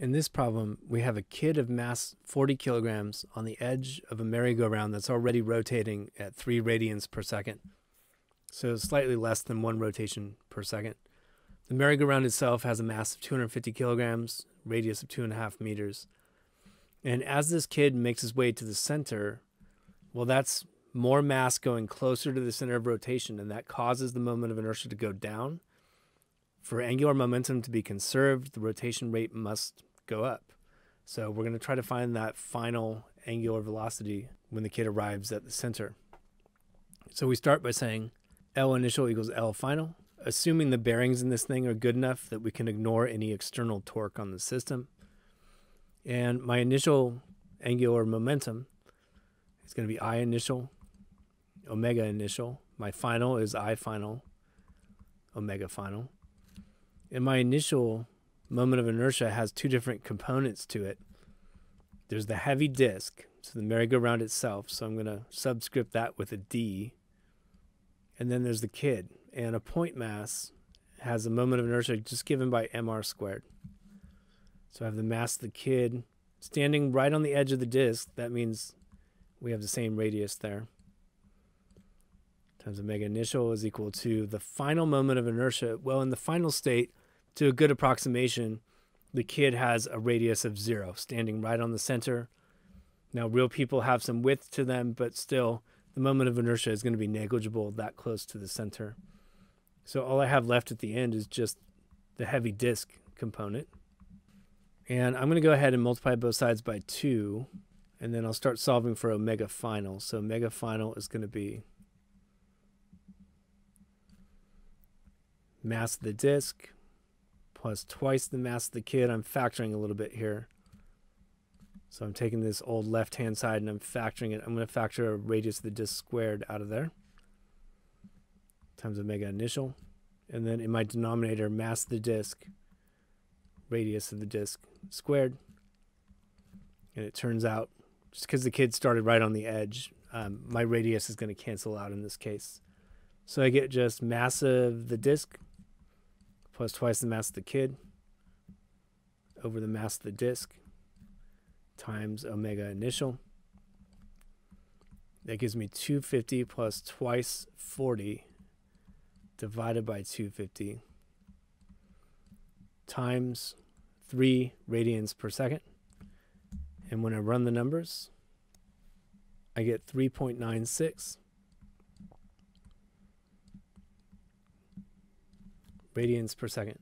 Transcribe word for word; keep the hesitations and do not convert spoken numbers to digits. In this problem, we have a kid of mass forty kilograms on the edge of a merry-go-round that's already rotating at three radians per second, so slightly less than one rotation per second. The merry-go-round itself has a mass of two hundred fifty kilograms, radius of two and a half meters. And as this kid makes his way to the center, well, that's more mass going closer to the center of rotation, and that causes the moment of inertia to go down. For angular momentum to be conserved, the rotation rate must go up. So we're going to try to find that final angular velocity when the kid arrives at the center. So we start by saying L initial equals L final, assuming the bearings in this thing are good enough that we can ignore any external torque on the system. And my initial angular momentum is going to be I initial, omega initial. My final is I final, omega final. And my initial moment of inertia has two different components to it. There's the heavy disk, so the merry-go-round itself, so I'm going to subscript that with a D. And then there's the kid, and a point mass has a moment of inertia just given by M R squared. So I have the mass of the kid standing right on the edge of the disk. That means we have the same radius there. Times omega initial is equal to the final moment of inertia. Well, in the final state, to a good approximation, the kid has a radius of zero, standing right on the center. Now, real people have some width to them, but still, the moment of inertia is going to be negligible that close to the center. So all I have left at the end is just the heavy disk component. And I'm going to go ahead and multiply both sides by two, and then I'll start solving for omega final. So omega final is going to be mass of the disk plus twice the mass of the kid. I'm factoring a little bit here. So I'm taking this old left-hand side and I'm factoring it. I'm going to factor a radius of the disk squared out of there times omega initial. And then in my denominator, mass of the disk, radius of the disk squared. And it turns out, just because the kid started right on the edge, um, my radius is going to cancel out in this case. So I get just mass of the disk plus twice the mass of the kid over the mass of the disk times omega initial. That gives me two hundred fifty plus twice forty divided by two hundred fifty times three radians per second. And when I run the numbers, I get three point nine six radians per second.